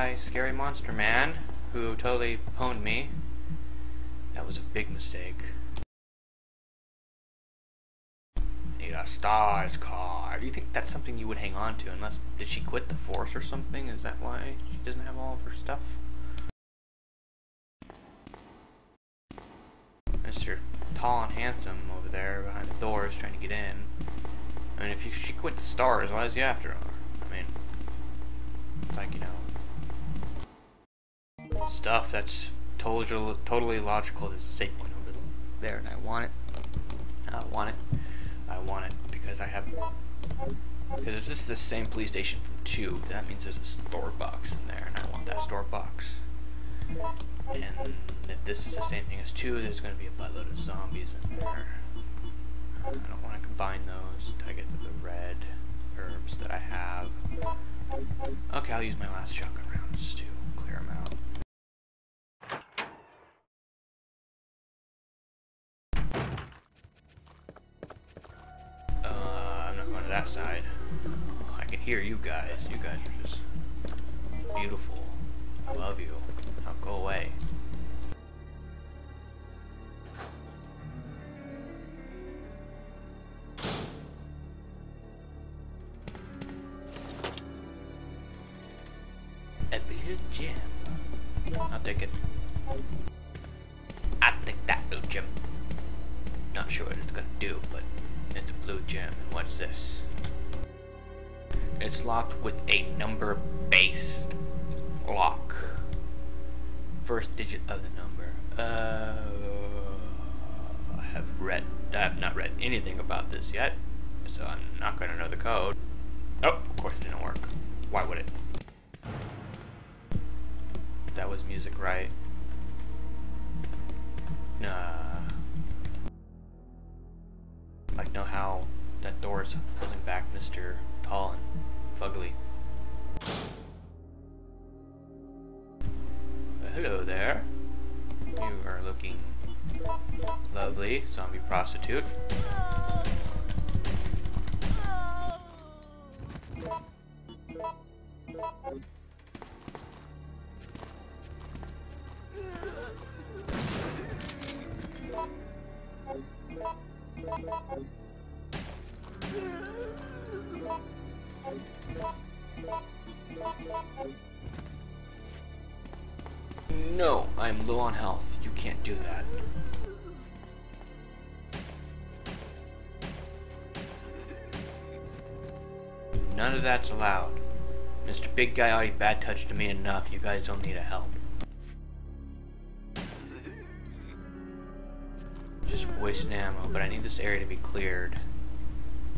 by Scary Monster Man, who totally pwned me. That was a big mistake. Need a STARS card. Do you think that's something you would hang on to? Unless, did she quit the force or something? Is that why she doesn't have all of her stuff? Mr. Tall and Handsome over there behind the doors trying to get in. I mean, if she quit the STARS, why is he after her? I mean, it's like, you know, stuff that's totally logical. There's a save point over there, and I want it. I want it. I want it because I have. Because if this is the same police station from 2, that means there's a store box in there, and I want that store box. And if this is the same thing as 2, there's going to be a buttload of zombies in there. I don't want to combine those until I get to the red herbs that I have. Okay, I'll use my last shotgun rounds to clear them out. I'm not going to that side. Oh, I can hear you guys. You guys are just beautiful. I love you. Now go away. Gym. I'll take it. I'll take that blue gem. Not sure what it's gonna do, but it's a blue gem. And what's this? It's locked with a number-based lock. First digit of the number. I have not read anything about this yet, so I'm not gonna know the code. Oh, of course it didn't work. Why would it? That was music, right? Nah. Like, know how that door is pulling back Mr. Tall and Fugly. Hello there. You are looking lovely, zombie prostitute. No, I'm low on health. You can't do that. None of that's allowed. Mr. Big Guy already bad touched me enough. You guys don't need a help. Just wasting ammo, but I need this area to be cleared.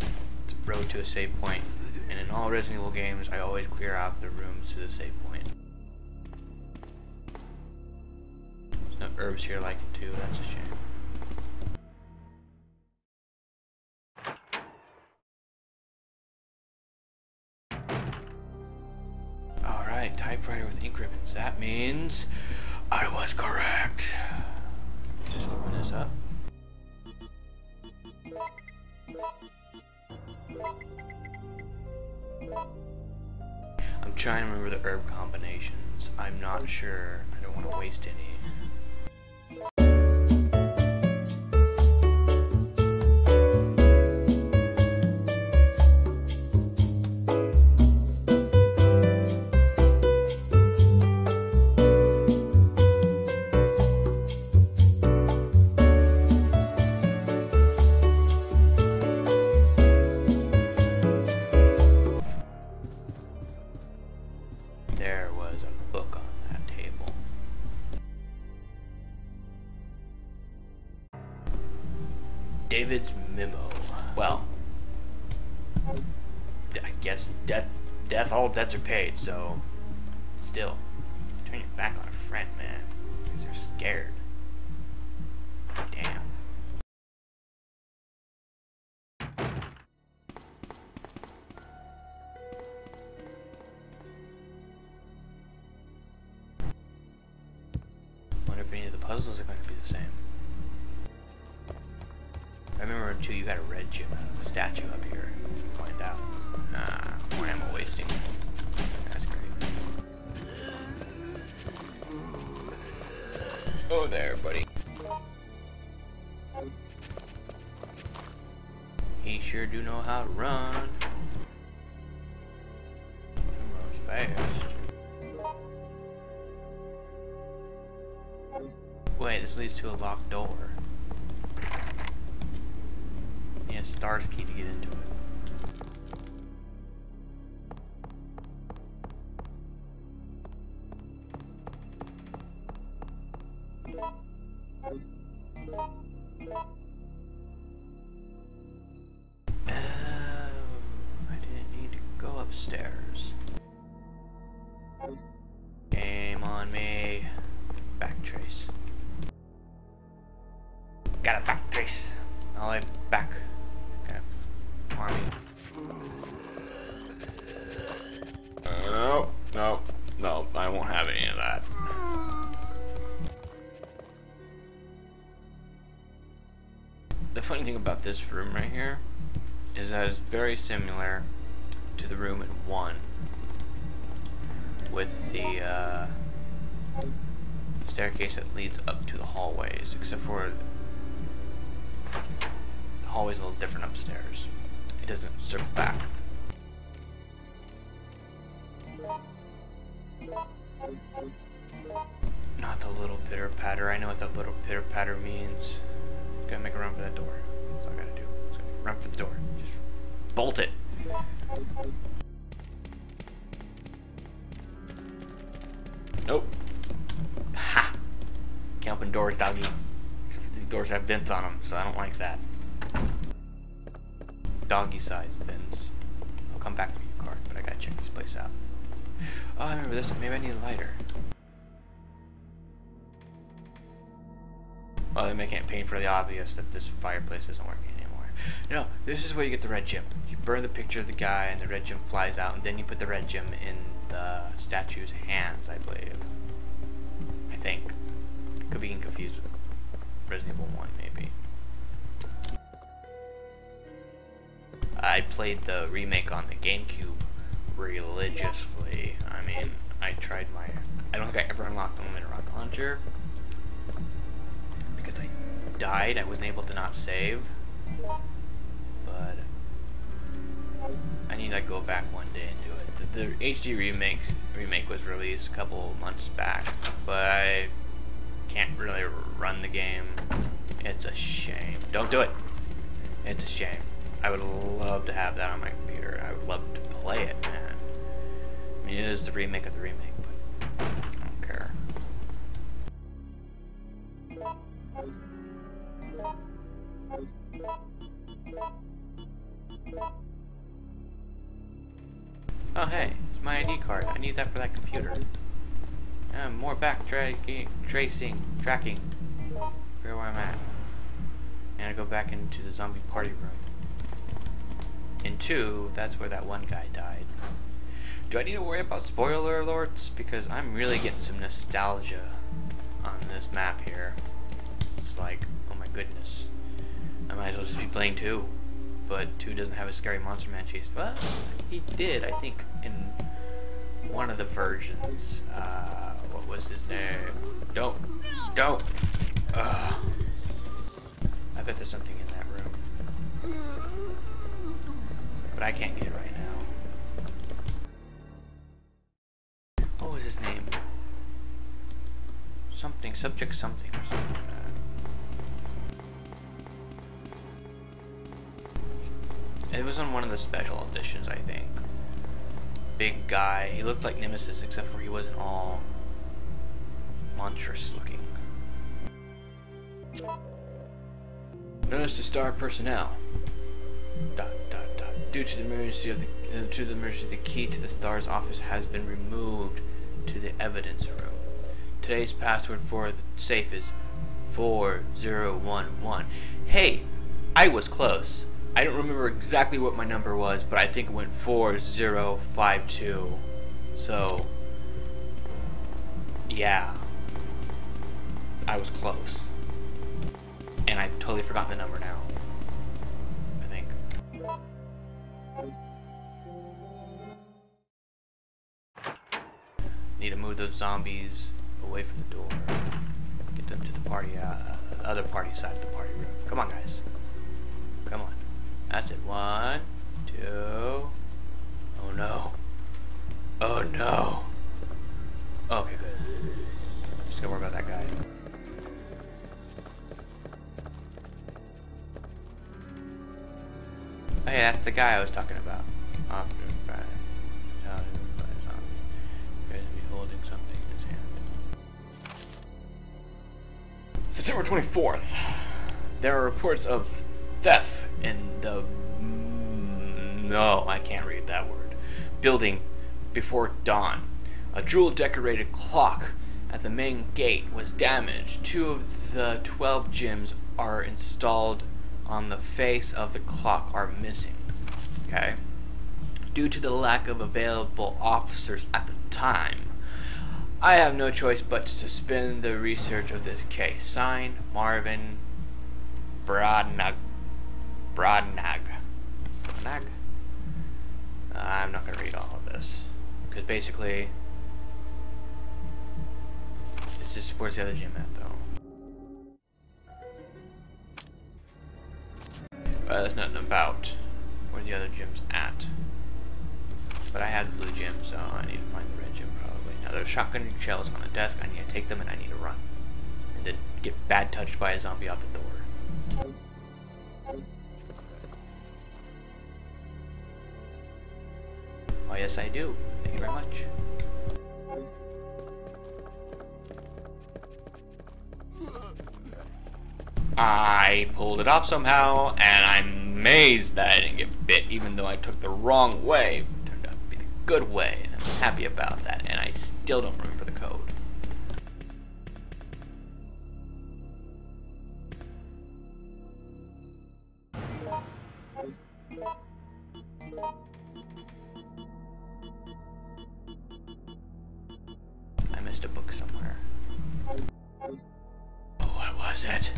It's a road to a save point, and in all Resident Evil games, I always clear out the rooms to the save point. There's no herbs here like it too, that's a shame. Alright, typewriter with ink ribbons. That means I was correct. Just open this up. I'm trying to remember the herb combinations. I'm not sure. I don't want to waste any. David's memo. Well, I guess death, all debts are paid, so still, turn your back on a friend, man, because they're scared. Damn. Wonder if any of the puzzles are going to be the same. I remember in 2 you got a red gem out of the statue up here. Find out. Ah, more ammo wasting. That's great. Go there, buddy. He sure do know how to run. He runs fast. Wait, this leads to a locked door. Yeah, S.T.A.R.S. key to get into it. This room right here is that it's very similar to the room in 1 with the staircase that leads up to the hallways, except for the hallways a little different upstairs. It doesn't circle back. Not the little pitter patter. I know what that little pitter patter means. Gotta make a run for that door. That's all I gotta do. So run for the door. Just bolt it. Nope. Ha! Can't open doors, doggy. These doors have vents on them, so I don't like that. Doggy-sized vents. I'll come back with your card, but I gotta check this place out. Oh, I remember this. Maybe I need a lighter. Well, they're making it painfully obvious that this fireplace isn't working anymore. No, this is where you get the red gem. You burn the picture of the guy and the red gem flies out, and then you put the red gem in the statue's hands, I believe. I think. Could be getting confused with Resident Evil 1, maybe. I played the remake on the GameCube religiously. I mean, I tried my... I don't think I ever unlocked the Limited Rocket Launcher. Died, I wasn't able to not save, but I need to go back one day and do it. The HD remake was released a couple months back, but I can't really run the game. It's a shame. Don't do it. It's a shame. I would love to have that on my computer. I would love to play it, man. I mean, it is the remake of the remake, but I don't care. Oh hey, it's my ID card. I need that for that computer. More tracking. Figure where I'm at. And I go back into the zombie party room. In 2, that's where that one guy died. Do I need to worry about spoiler alerts? Because I'm really getting some nostalgia on this map here. It's like, oh my goodness. I might as well just be playing 2, but 2 doesn't have a scary monster man chase. Well, he did, I think, in one of the versions. What was his name? Don't. I bet there's something in that room, but I can't get it right now. What was his name? Something, subject something or something like that. It was on one of the special editions, I think. Big guy. He looked like Nemesis, except for he wasn't all monstrous looking. Notice the S.T.A.R.S. personnel. ... Due to the emergency of the key to the S.T.A.R.S. office has been removed to the evidence room. Today's password for the safe is 4011. Hey, I was close. I don't remember exactly what my number was, but I think it went 4052. So, yeah. I was close. And I've totally forgotten the number now. I think. Need to move those zombies away from the door. Get take them to the party, other party side of the party room. Come on, guys. Come on. That's it. 1, 2. Oh no. Oh no. Okay, good. Just gotta worry about that guy. Oh yeah, that's the guy I was talking about. Holding something in his hand. September 24th. There are reports of theft in the... No, I can't read that word. Building before dawn. A jewel-decorated clock at the main gate was damaged. 2 of the 12 gems are installed on the face of the clock are missing. Okay. Due to the lack of available officers at the time, I have no choice but to suspend the research of this case. Signed, Marvin Brodnagel. I'm not going to read all of this, because basically, it's just where's the other gym at, though? Well, there's nothing about where the other gym's at. But I have the blue gym, so I need to find the red gym, probably. Now, there's shotgun shells on the desk. I need to take them, and I need to run. And then get bad touched by a zombie out the door. Oh, yes, I do. Thank you very much. I pulled it off somehow, and I'm amazed that I didn't get bit, even though I took the wrong way. It turned out to be the good way, and I'm happy about that, and I still don't remember the code. I missed a book somewhere. Oh, what was it?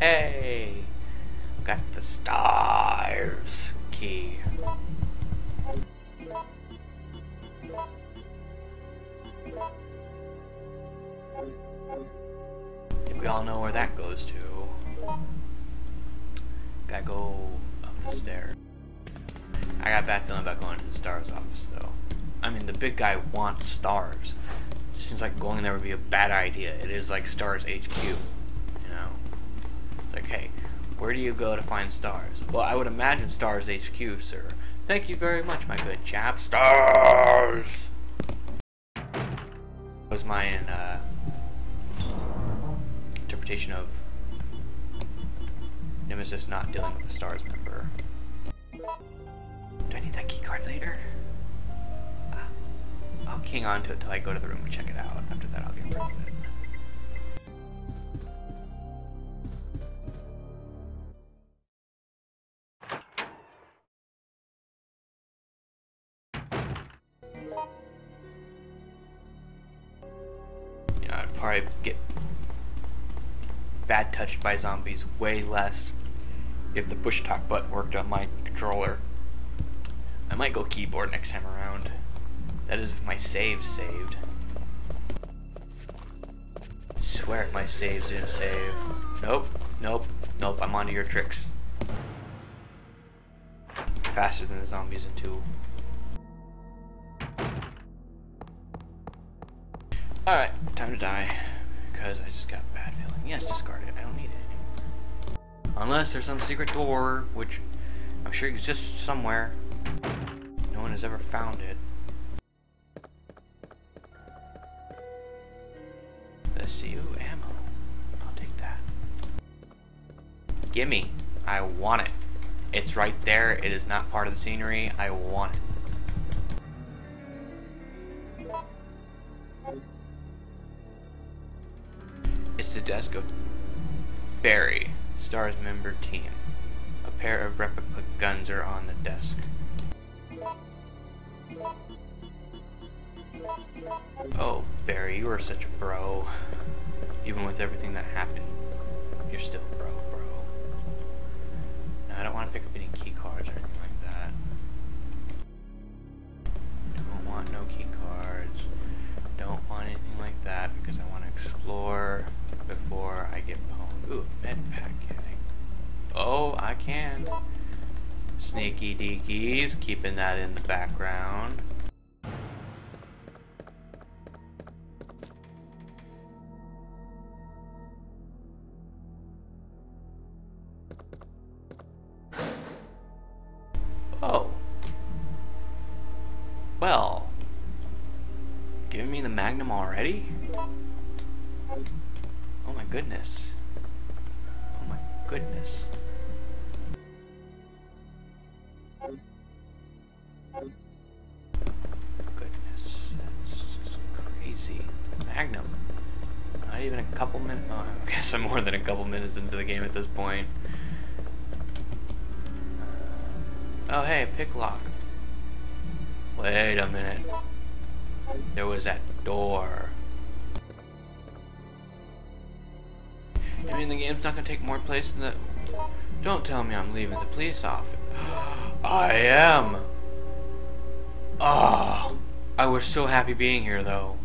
Hey, got the S.T.A.R.S. key. If we all know where that goes to, gotta go up the stairs. I got a bad feeling about going to the S.T.A.R.S. office, though. I mean, the big guy wants stars. It seems like going there would be a bad idea. It is like S.T.A.R.S. HQ, you know. It's like, hey, where do you go to find stars? Well, I would imagine S.T.A.R.S. HQ, sir. Thank you very much, my good chap. S.T.A.R.S. That was my interpretation of Nemesis not dealing with the S.T.A.R.S. member. Do I need that keycard later? I'll hang on to it till I go to the room and check it out. After that, I'll get rid of it. You know, I'd probably get bad touched by zombies way less if the push talk button worked on my controller. I might go keyboard next time around. That is if my save saved. I swear my save didn't save. Nope, nope, nope, I'm onto your tricks. Faster than the zombies in 2. Alright, time to die. Because I just got a bad feeling. Yes, discard it, I don't need it anymore. Unless there's some secret door, which I'm sure exists somewhere. No one has ever found it. Ooh, ammo. I'll take that. Gimme. I want it. It's right there. It is not part of the scenery. I want it. desk of Barry, S.T.A.R.S. member team. A pair of replica guns are on the desk. Oh, Barry, you are such a bro. Even with everything that happened, you're still bro. Now, I don't want to pick up any key cards or anything like that. Don't want no key cards. Don't want anything like that because I want to explore before I get home. Ooh, med pack. Oh, I can. Sneaky deekies, keeping that in the background. Oh. Well. Giving me the Magnum already? Oh my goodness. Oh my goodness. Goodness, that's crazy. Magnum. Not even a couple minutes. Oh, I guess I'm more than a couple minutes into the game at this point. Oh, hey, pick lock. Wait a minute. There was that door. You mean the game's not gonna take more place than the. Don't tell me I'm leaving the police office. I am. Oh, I was so happy being here, though.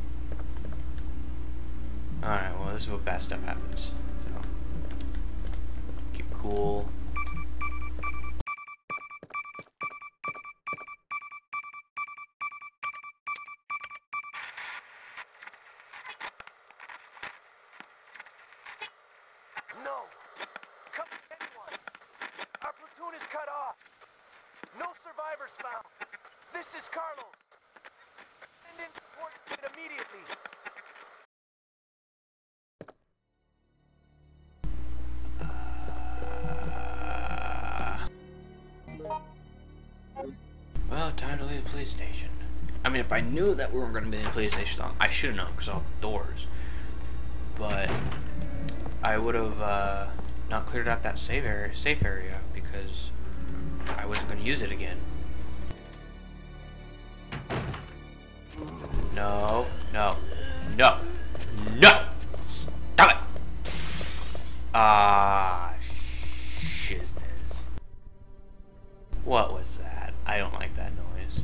Alright, well, this is what bad stuff happens. So, keep cool. No! Come anyone! Our platoon is cut off! No survivors found! This is Carlos! Send in support unit immediately! Well, time to leave the police station. I mean, if I knew that we weren't going to be in the police station long, I should have known because all the doors. But I would have not cleared out that safe area because I wasn't going to use it again. No! Stop it! Ah, shizness. What was that? I don't like that noise.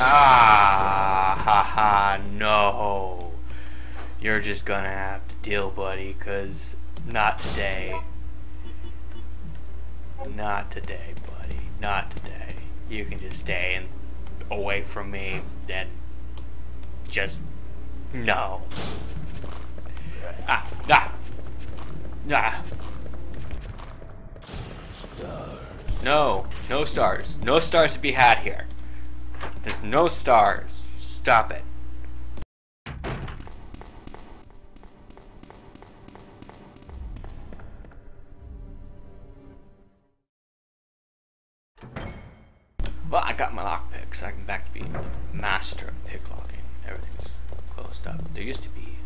Ah, haha, no. You're just gonna have to deal, buddy, 'cause not today. Not today, buddy. Not today. You can just stay and away from me and just no. No, no stars. No stars to be had here. There's no stars. Stop it. Well, I got my lockpick, so I can back to being the master of picklocking. Everything's closed up. There used to be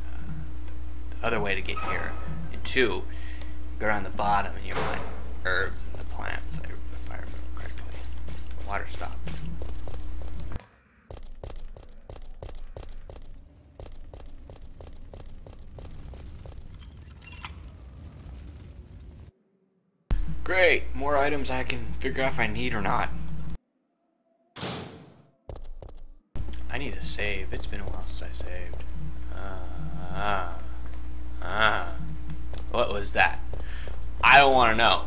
the other way to get here. And two, go around the bottom and you plant herbs and the plants, if I remember correctly. The water stopped. Great, more items I can figure out if I need or not. I need to save. It's been a while since I saved. What was that? I don't want to know.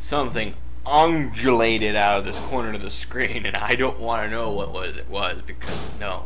Something undulated out of this corner of the screen, and I don't want to know what it was because no.